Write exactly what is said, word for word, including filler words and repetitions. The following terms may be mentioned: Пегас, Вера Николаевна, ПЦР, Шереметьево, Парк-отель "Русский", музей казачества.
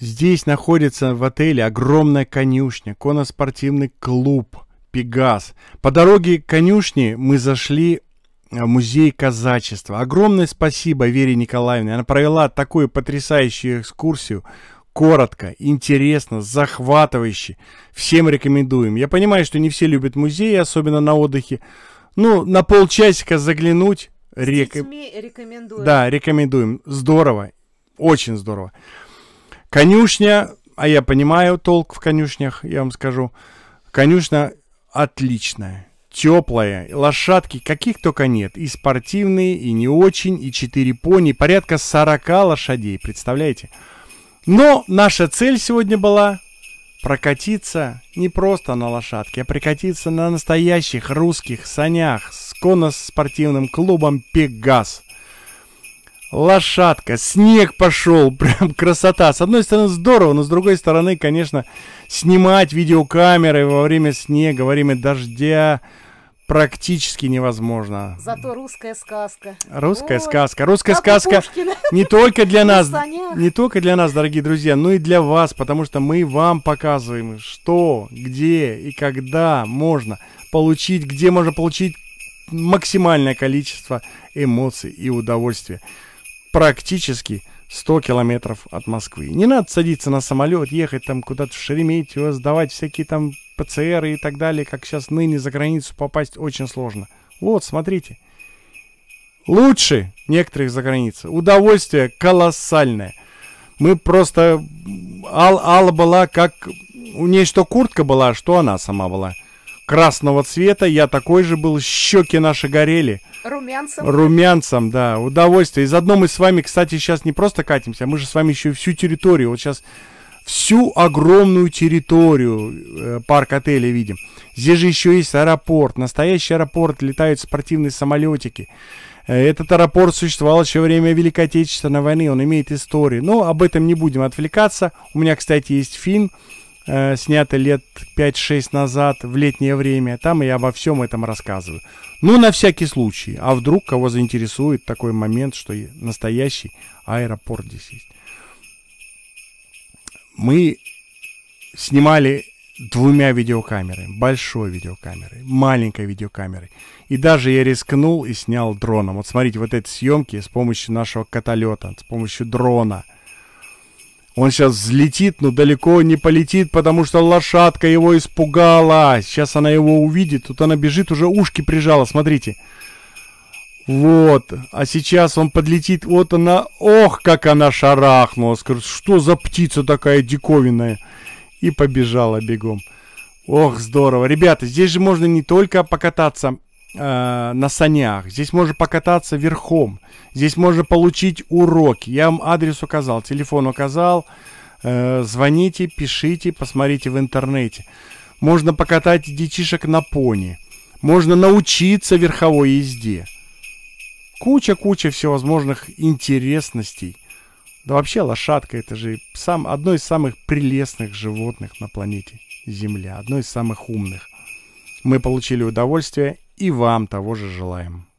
Здесь находится в отеле огромная конюшня, конноспортивный клуб «Пегас». По дороге к конюшне мы зашли в музей казачества. Огромное спасибо Вере Николаевне. Она провела такую потрясающую экскурсию. Коротко, интересно, захватывающе. Всем рекомендуем. Я понимаю, что не все любят музеи, особенно на отдыхе. Ну, на полчасика заглянуть. Рек... рекомендуем. Да, рекомендуем. Здорово. Очень здорово. Конюшня, а я понимаю толк в конюшнях, я вам скажу. Конюшня отличная, теплая. Лошадки каких только нет. И спортивные, и не очень, и четыре пони. Порядка сорока лошадей, представляете? Но наша цель сегодня была прокатиться не просто на лошадке, а прокатиться на настоящих русских санях с конноспортивным клубом «Пегас». Лошадка, снег пошел, прям красота. С одной стороны здорово, но с другой стороны, конечно, снимать видеокамеры во время снега, во время дождя практически невозможно. Зато русская сказка. Русская Ой, сказка. Русская сказка не только для нас, не только для нас, дорогие друзья, но и для вас, потому что мы вам показываем, что, где и когда можно получить, где можно получить максимальное количество эмоций и удовольствия. Практически сто километров от Москвы. Не надо садиться на самолет, ехать там куда-то в Шереметьево, сдавать всякие там ПЦР и так далее, как сейчас ныне за границу попасть очень сложно. Вот, смотрите. Лучше некоторых за границей. Удовольствие колоссальное. Мы просто... Ал, Алла была как... У нее что куртка была, что она сама была. Красного цвета, я такой же был, щеки наши горели. Румянцем. Румянцем, да, удовольствие. И заодно мы с вами, кстати, сейчас не просто катимся, мы же с вами еще всю территорию, вот сейчас всю огромную территорию парк-отеля видим. Здесь же еще есть аэропорт, настоящий аэропорт, летают спортивные самолетики. Этот аэропорт существовал еще во время Великой Отечественной войны, он имеет историю. Но об этом не будем отвлекаться. У меня, кстати, есть фильм, снято лет пять-шесть назад, в летнее время. Там я обо всем этом рассказываю. Ну, на всякий случай. А вдруг кого заинтересует такой момент, что настоящий аэропорт здесь есть. Мы снимали двумя видеокамерами. Большой видеокамерой, маленькой видеокамерой. И даже я рискнул и снял дроном. Вот смотрите, вот эти съемки с помощью нашего каталета, с помощью дрона. Он сейчас взлетит, но далеко не полетит, потому что лошадка его испугала. Сейчас она его увидит, тут она бежит, уже ушки прижала, смотрите. Вот, а сейчас он подлетит, вот она, ох, как она шарахнула, скажет, что за птица такая диковинная. И побежала бегом. Ох, здорово. Ребята, здесь же можно не только покататься э, на санях, здесь можно покататься верхом. Здесь можно получить уроки. Я вам адрес указал, телефон указал. Э, звоните, пишите, посмотрите в интернете. Можно покатать детишек на пони. Можно научиться верховой езде. Куча-куча всевозможных интересностей. Да вообще лошадка — это же сам, одно из самых прелестных животных на планете Земля. Одно из самых умных. Мы получили удовольствие и вам того же желаем.